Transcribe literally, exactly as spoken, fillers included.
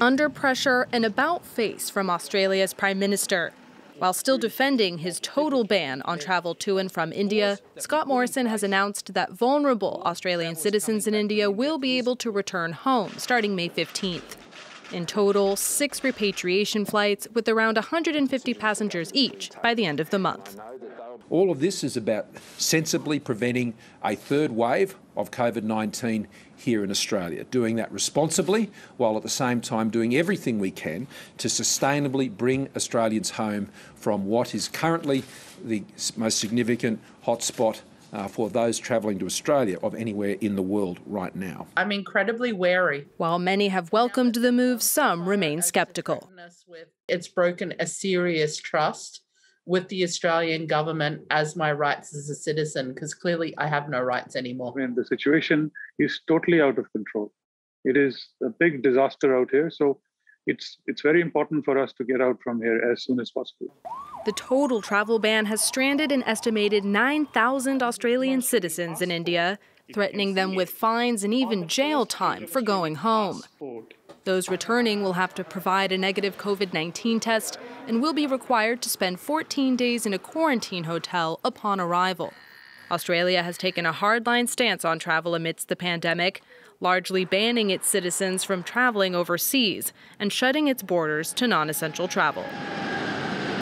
under pressure and about-face from Australia's Prime Minister. While still defending his total ban on travel to and from India, Scott Morrison has announced that vulnerable Australian citizens in India will be able to return home starting May fifteenth. In total, six repatriation flights with around one hundred fifty passengers each by the end of the month. All of this is about sensibly preventing a third wave of COVID nineteen here in Australia, doing that responsibly while at the same time doing everything we can to sustainably bring Australians home from what is currently the most significant hotspot Uh, for those travelling to Australia of anywhere in the world right now. I'm incredibly wary. While many have welcomed the move, some remain sceptical. It's broken a serious trust with the Australian government as my rights as a citizen, because clearly I have no rights anymore. And the situation is totally out of control. It is a big disaster out here, so it's, it's very important for us to get out from here as soon as possible. The total travel ban has stranded an estimated nine thousand Australian citizens in India, threatening them with fines and even jail time for going home. Those returning will have to provide a negative COVID nineteen test and will be required to spend fourteen days in a quarantine hotel upon arrival. Australia has taken a hardline stance on travel amidst the pandemic, largely banning its citizens from traveling overseas and shutting its borders to non-essential travel.